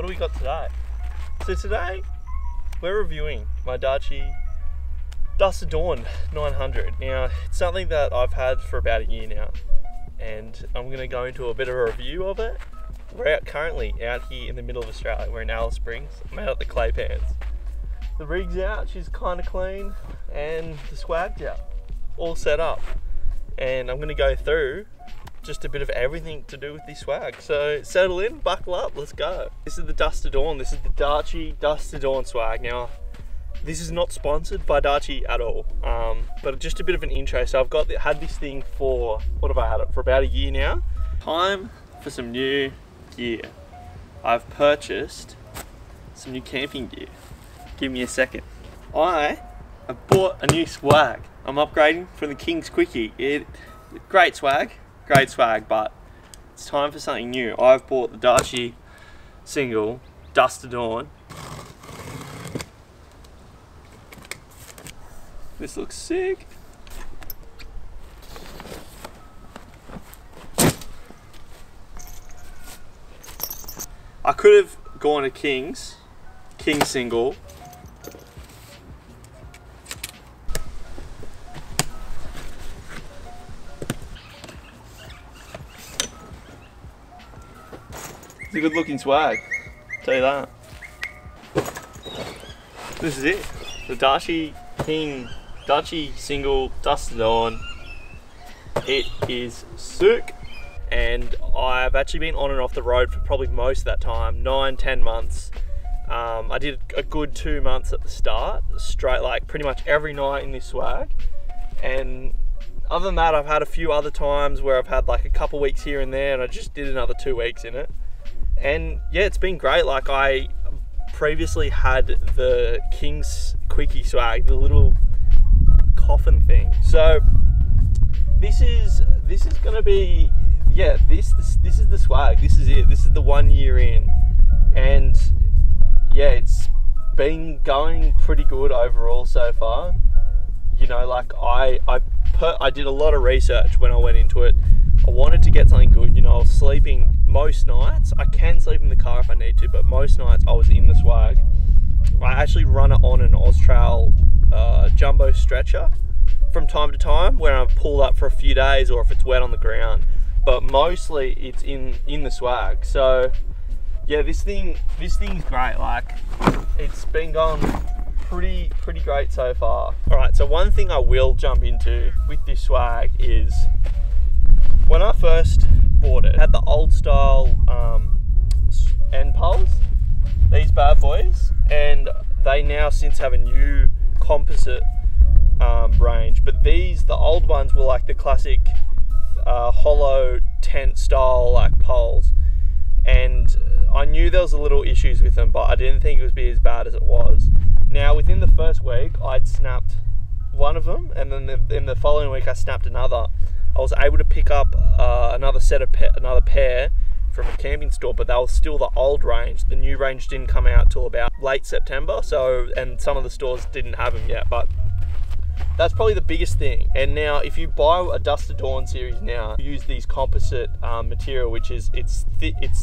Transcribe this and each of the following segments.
what do we got today? So today we're reviewing my Darche Dusk to Dawn 900. Now, it's something that I've had for about a year now, and I'm going to go into a bit of a review of it. We're currently out here in the middle of Australia. We're in Alice Springs. I'm out at the clay pans. The rig's out, she's kind of clean, and the swag's out, all set up. And I'm going to go through just a bit of everything to do with this swag. So settle in, buckle up, let's go. This is the Dusk to Dawn. This is the Darche Dusk to Dawn swag. Now, this is not sponsored by Darche at all, but just a bit of an intro. So I've had this thing for, what have I had it for, about a year now. Time for some new gear. I've purchased some new camping gear. Give me a second. I have bought a new swag. I'm upgrading from the King's Quickie. Great swag, but it's time for something new. I've bought the Darche single Dusk to Dawn. This looks sick. I could have gone to King's single. It's a good looking swag, I'll tell you that. This is it, the Darche Darche single Dusk to Dawn. It is sick, and I've actually been on and off the road for probably most of that time, 9-10 months. I did a good 2 months at the start, straight like pretty much every night in this swag, and other than that I've had a few other times where I've had like a couple weeks here and there, and I just did another 2 weeks in it. And yeah, it's been great. Like, I previously had the King's Quickie swag, the little coffin thing. So this is gonna be, yeah, this is the swag. This is it. This is the 1 year in, and yeah, it's been going pretty good overall so far. You know, like I did a lot of research when I went into it. I wanted to get something good. You know, I was sleeping most nights. I can sleep in the car if I need to, but most nights I was in the swag. I actually run it on an Austral jumbo stretcher from time to time when I've pulled up for a few days or if it's wet on the ground, but mostly it's in the swag. So yeah, this thing's great. Like, it's been going pretty great so far. All right, so one thing I will jump into with this swag is, when I first bought it, it had the old style end poles, these bad boys, and they now since have a new composite range. But the old ones were like the classic hollow tent style like poles, and I knew there was a little issues with them, but I didn't think it would be as bad as it was. Now, within the first week, I'd snapped one of them, and then in the following week, I snapped another. I was able to pick up another pair from a camping store, but they were still the old range. The new range didn't come out till about late September, so, and some of the stores didn't have them yet, but that's probably the biggest thing. And now, if you buy a Dusk to Dawn series now, you use these composite material, which is, it's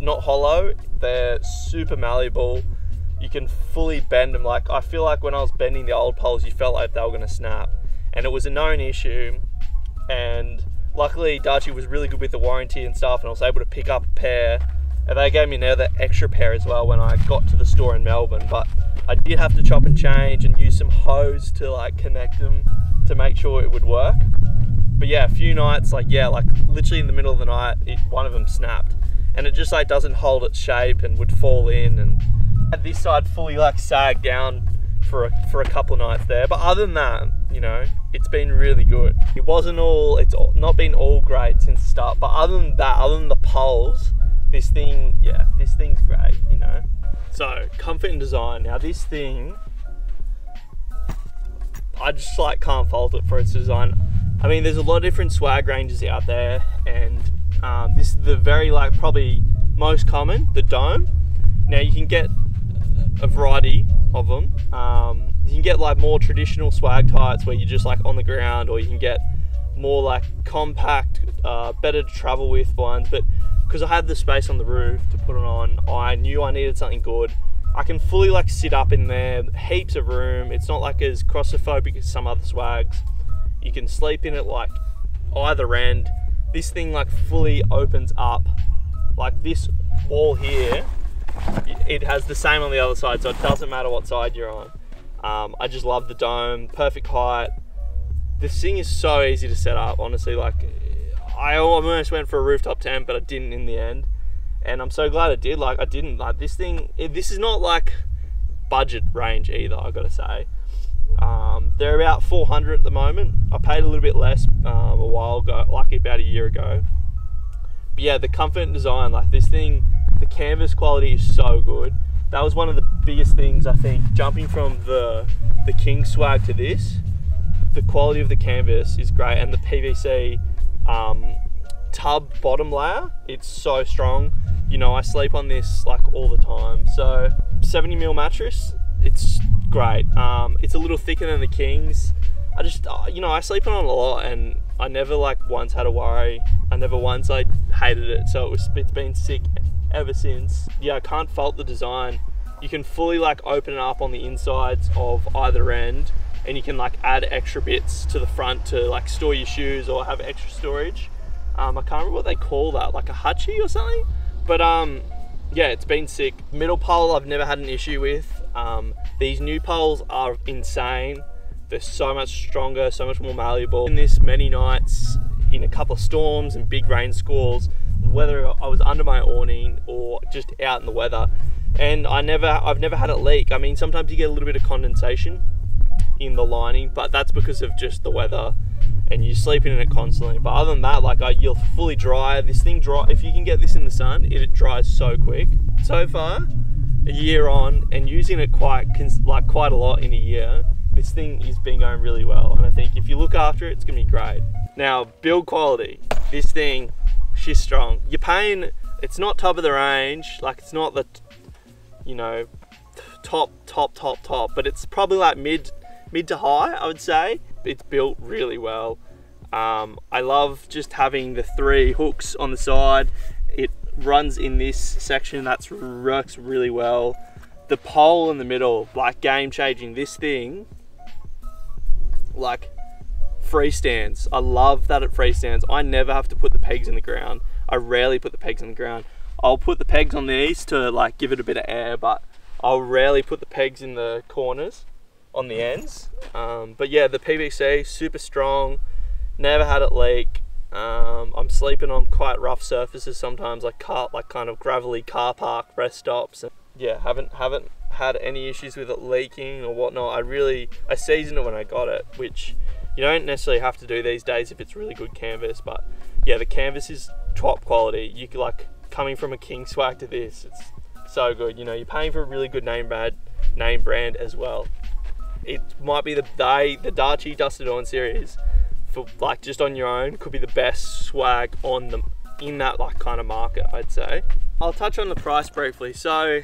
not hollow, they're super malleable. You can fully bend them. Like, I feel like when I was bending the old poles, you felt like they were gonna snap, and it was a known issue. And luckily Darche was really good with the warranty and stuff, and I was able to pick up a pair, and they gave me another extra pair as well when I got to the store in Melbourne. But I did have to chop and change and use some hose to like connect them to make sure it would work. But yeah, a few nights, like, yeah, like literally in the middle of the night, one of them snapped, and it just like doesn't hold its shape and would fall in, and this side fully like sagged down for a couple of nights there. But other than that, you know, it's been really good. It wasn't all, it's not been all great since the start, but other than that, other than the poles, this thing's great, you know. So, comfort and design. Now this thing, I just like can't fault it for its design. I mean, there's a lot of different swag ranges out there, and this is the very like probably most common, the dome. Now you can get a variety of them. You can get like more traditional swag tights where you're just like on the ground, or you can get more like compact, better to travel with ones. But because I had the space on the roof to put it on. I knew I needed something good. I can fully like sit up in there, heaps of room. It's not like as claustrophobic as some other swags. You can sleep in it like either end. This thing like fully opens up. Like this wall here, it has the same on the other side, so it doesn't matter what side you're on. I just love the dome, perfect height. This thing is so easy to set up, honestly. Like I almost went for a rooftop tent, but I didn't in the end. And I'm so glad I did. Like I didn't, like this thing, this is not like budget range either, I gotta say. They're about 400 at the moment. I paid a little bit less a while ago, like about a year ago. But yeah, the comfort and design, like this thing, the canvas quality is so good. That was one of the biggest things, I think, jumping from the King swag to this. The quality of the canvas is great, and the PVC tub bottom layer, it's so strong. You know, I sleep on this like all the time. So 70mm mattress, it's great. It's a little thicker than the King's. I just, you know, I sleep on it a lot, and I never like once had a worry. I never once like hated it. So it's been sick ever since. Yeah, I can't fault the design. You can fully like open it up on the insides of either end, and you can like add extra bits to the front to like store your shoes or have extra storage. I can't remember what they call that, like a hutchie or something, but yeah, it's been sick. Middle pole I've never had an issue with. These new poles are insane. They're so much stronger, so much more malleable. In this, many nights in a couple of storms and big rain squalls, whether I was under my awning or just out in the weather, and I've never had it leak. I mean, sometimes you get a little bit of condensation in the lining, but that's because of just the weather and you're sleeping in it constantly. But other than that, like you're fully dry. This thing dry, if you can get this in the sun, it dries so quick. So far, a year on and using it quite a lot in a year, this thing has been going really well. And I think if you look after it, it's gonna be great. Now, build quality, this thing, she's strong. You're paying, it's not top of the range, like it's not the, you know, top, but it's probably like mid to high, I would say. It's built really well. I love just having the three hooks on the side. It runs in this section, that works really well. The pole in the middle, like game changing. This thing, like freestands. I love that it freestands. I never have to put the pegs in the ground. I rarely put the pegs in the ground. I'll put the pegs on these to like give it a bit of air, but I'll rarely put the pegs in the corners, on the ends. But yeah, the PVC, super strong, never had it leak. I'm sleeping on quite rough surfaces sometimes, like kind of gravelly car park rest stops. And yeah, haven't had any issues with it leaking or whatnot. I seasoned it when I got it, which you don't necessarily have to do these days if it's really good canvas. But yeah, the canvas is top quality. You could like, coming from a King swag to this, it's so good. You know, you're paying for a really good name brand as well. It might be the Darche Dusk to Dawn series, for like just on your own, could be the best swag on them in that like kind of market, I'd say. I'll touch on the price briefly. So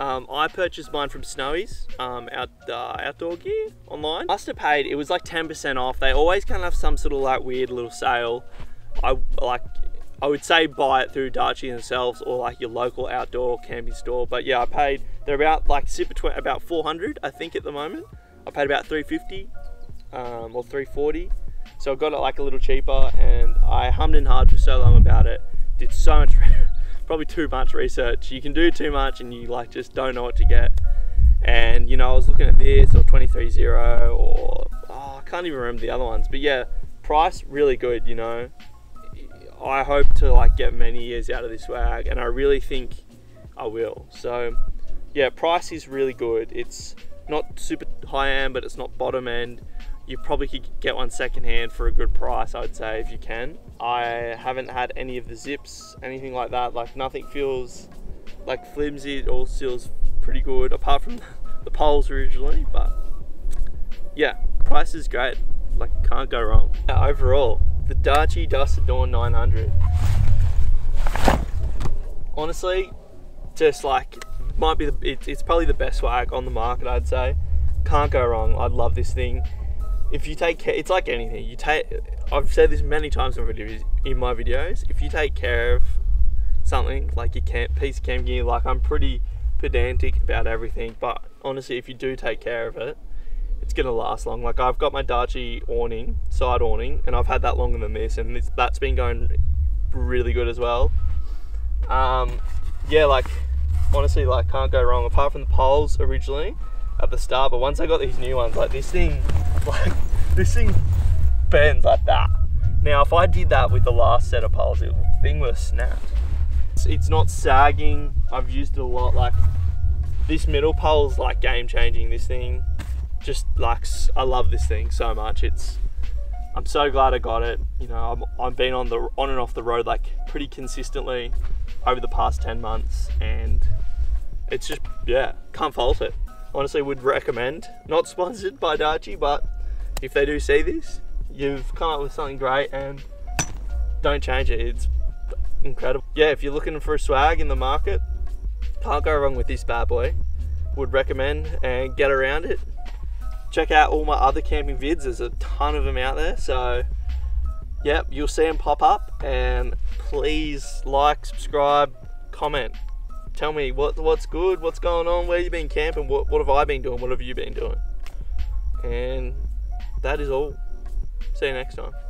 I purchased mine from Snowys, outdoor gear online. I must have paid, it was like 10% off. They always kind of have some sort of like weird little sale. I would say buy it through Darche themselves or like your local outdoor camping store. But yeah, I paid, they're about like about 400, I think at the moment. I paid about 350 or 340. So I got it like a little cheaper, and I hummed and hawed for so long about it. Did so much, probably too much research. You can do too much and you like just don't know what to get. And you know, I was looking at this or 23.0 or, oh, I can't even remember the other ones. But yeah, price really good, you know. I hope to like get many years out of this swag, and I really think I will. So yeah, price is really good. It's not super high end, but it's not bottom end. You probably could get one secondhand for a good price, I would say, if you can. I haven't had any of the zips, anything like that. Like nothing feels like flimsy. It all feels pretty good, apart from the poles originally. But yeah, price is great. Like can't go wrong. Yeah, overall, the Darche Dusk to Dawn 900. Honestly, just like, might be it's probably the best swag on the market, I'd say. Can't go wrong. I love this thing. If you take care, it's like anything. I've said this many times in my videos. If you take care of something, like piece of cam gear, like I'm pretty pedantic about everything, but honestly if you do take care of it, it's gonna last long. Like I've got my Darche awning, side awning, and I've had that longer than this, and that's been going really good as well. Yeah, like honestly, like can't go wrong apart from the poles originally at the start, but once I got these new ones, like this thing bends like that. Now if I did that with the last set of poles, the thing would have snapped. It's not sagging. I've used it a lot. Like this middle pole is like game changing. This thing, just like, I love this thing so much. I'm so glad I got it. You know, I've been on and off the road like pretty consistently over the past 10 months, and it's just, yeah, can't fault it. Honestly, would recommend. Not sponsored by Darche, but if they do see this, you've come up with something great and don't change it. It's incredible. Yeah, if you're looking for swag in the market, can't go wrong with this bad boy. Would recommend, and get around it. Check out all my other camping vids. There's a ton of them out there. So yep, you'll see them pop up, and please like, subscribe, comment. Tell me what's good, what's going on, where you've been camping, what have I been doing, what have you been doing? And that is all. See you next time.